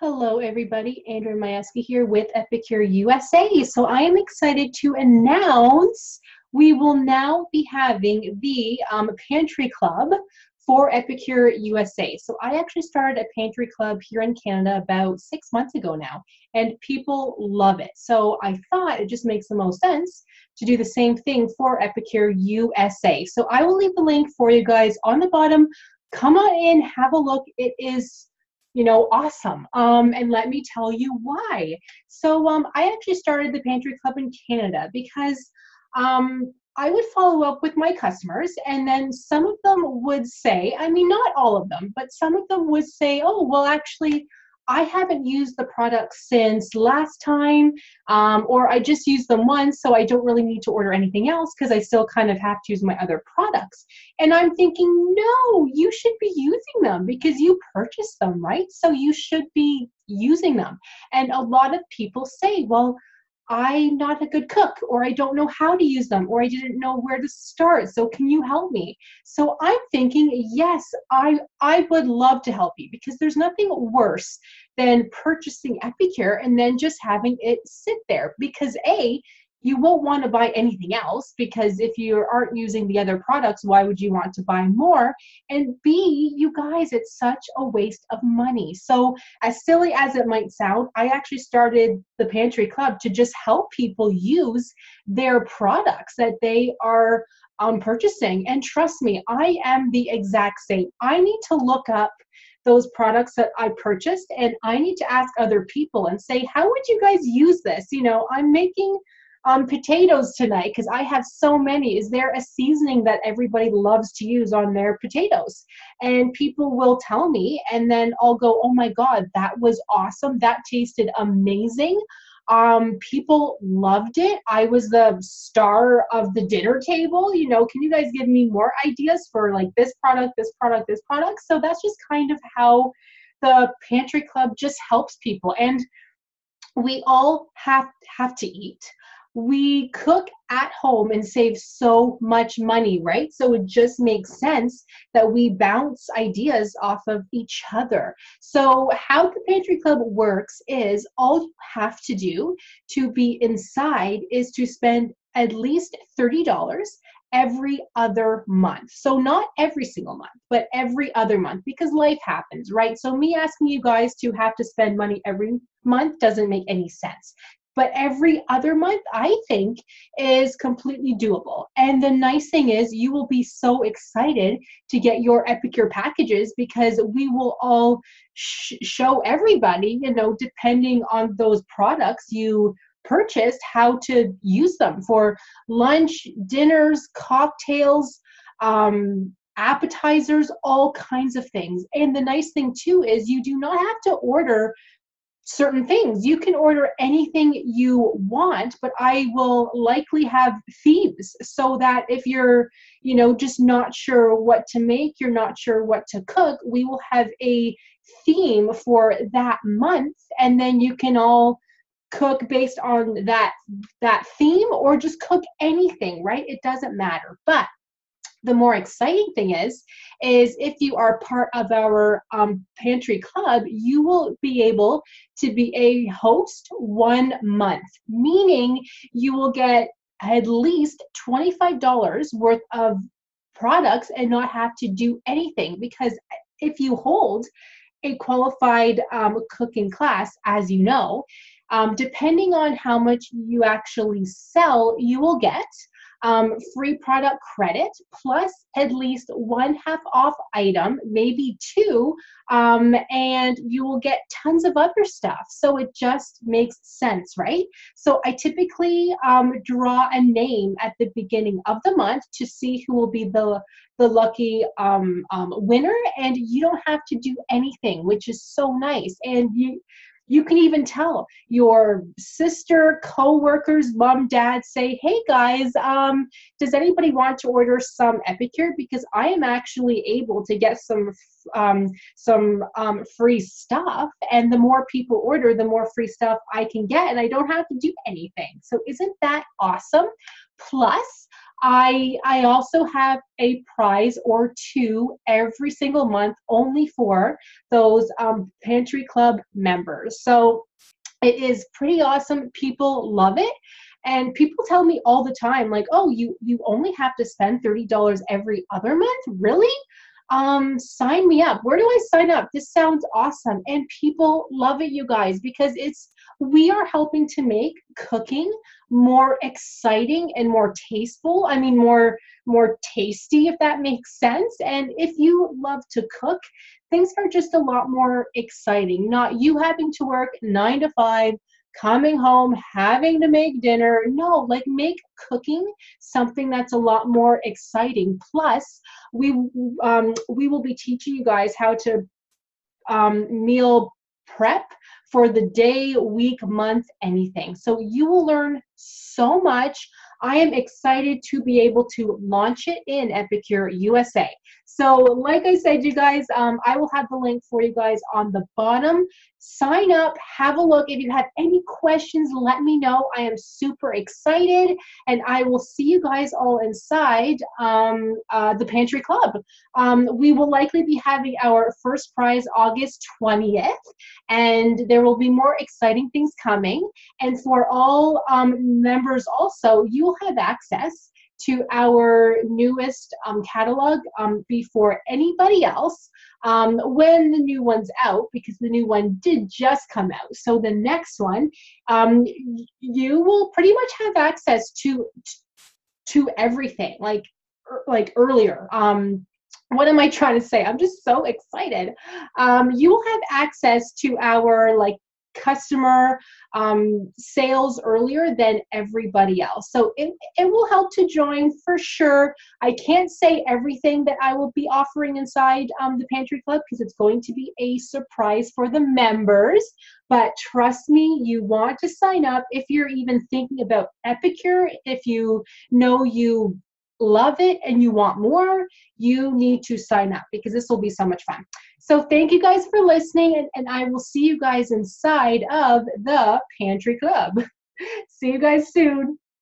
Hello everybody, Andrea Majewski here with Epicure USA. So I am excited to announce we will now be having the Pantry Club for Epicure USA. So I actually started a Pantry Club here in Canada about 6 months ago now, and people love it. So I thought it just makes the most sense to do the same thing for Epicure USA. So I will leave the link for you guys on the bottom. Come on in, have a look. It is awesome. And let me tell you why. So I actually started the Pantry Club in Canada because I would follow up with my customers, and then some of them would say, I mean, not all of them, but some of them would say, oh, well, actually, I haven't used the product since last time, or I just used them once, so I don't really need to order anything else because I still kind of have to use my other products. And I'm thinking, no, you should be using them because you purchased them, right? So you should be using them. And a lot of people say, well, I'm not a good cook, or I don't know how to use them, or I didn't know where to start, so can you help me? So I'm thinking, yes, I would love to help you, because there's nothing worse than purchasing Epicure and then just having it sit there, because A, you won't want to buy anything else, because if you aren't using the other products, why would you want to buy more? And B, you guys, it's such a waste of money. So as silly as it might sound, I actually started the Pantry Club to just help people use their products that they are purchasing. And trust me, I am the exact same. I need to look up those products that I purchased, and I need to ask other people and say, how would you guys use this? You know, I'm making potatoes tonight because I have so many. Is there a seasoning that everybody loves to use on their potatoes? And people will tell me, and then I'll go, oh my God, that was awesome. That tasted amazing. People loved it. I was the star of the dinner table. You know, can you guys give me more ideas for like this product, this product, this product? So that's just kind of how the Pantry Club just helps people. And we all have to eat. We cook at home and save so much money, right? So it just makes sense that we bounce ideas off of each other. So how the Pantry Club works is all you have to do to be inside is to spend at least $30 every other month. So not every single month, but every other month, because life happens, right? So me asking you guys to have to spend money every month doesn't make any sense. But every other month, I think, is completely doable. And the nice thing is you will be so excited to get your Epicure packages, because we will all show everybody, you know, depending on those products you purchased, how to use them for lunch, dinners, cocktails, appetizers, all kinds of things. And the nice thing too is you do not have to order certain things. You can order anything you want, but I will likely have themes so that if you're, you know, just not sure what to make, you're not sure what to cook, we will have a theme for that month, and then you can all cook based on that theme, or just cook anything, right? It doesn't matter. But the more exciting thing is if you are part of our Pantry Club, you will be able to be a host 1 month, meaning you will get at least $25 worth of products and not have to do anything, because if you hold a qualified cooking class, as you know, depending on how much you actually sell, you will get free product credit, plus at least one half-off item, maybe two, and you will get tons of other stuff. So it just makes sense, right? So I typically draw a name at the beginning of the month to see who will be the lucky winner, and you don't have to do anything, which is so nice. And you can even tell your sister, co-workers, mom, dad, say, hey guys, does anybody want to order some Epicure? Because I am actually able to get some free stuff. And the more people order, the more free stuff I can get, and I don't have to do anything. So isn't that awesome? Plus, I also have a prize or two every single month only for those Pantry Club members. So it is pretty awesome. People love it. And people tell me all the time, like, oh, you only have to spend $30 every other month? Really? Sign me up. Where do I sign up? This sounds awesome. And people love it, you guys, because we are helping to make cooking more exciting and more tasteful. I mean, more tasty, if that makes sense. And if you love to cook, things are just a lot more exciting. Not you having to work 9 to 5, coming home, having to make dinner. No, like, make cooking something that's a lot more exciting. Plus, we will be teaching you guys how to meal prep for the day, week, month, anything. So you will learn so much. I am excited to be able to launch it in Epicure USA. So like I said, you guys, I will have the link for you guys on the bottom. Sign up, have a look. If you have any questions, let me know. I am super excited, and I will see you guys all inside the Pantry Club. We will likely be having our first prize August 20th, and there will be more exciting things coming. And for all members also, you will have access to our newest catalog before anybody else when the new one's out, because the new one did just come out. So the next one, you will pretty much have access to everything, like earlier. What am I trying to say? I'm just so excited. You will have access to our customer sales earlier than everybody else. So it will help to join for sure. I can't say everything that I will be offering inside the Pantry Club, because it's going to be a surprise for the members. But trust me, you want to sign up if you're even thinking about Epicure. If you know you love it and you want more, you need to sign up, because this will be so much fun. So thank you guys for listening, and I will see you guys inside of the Pantry Club. See you guys soon.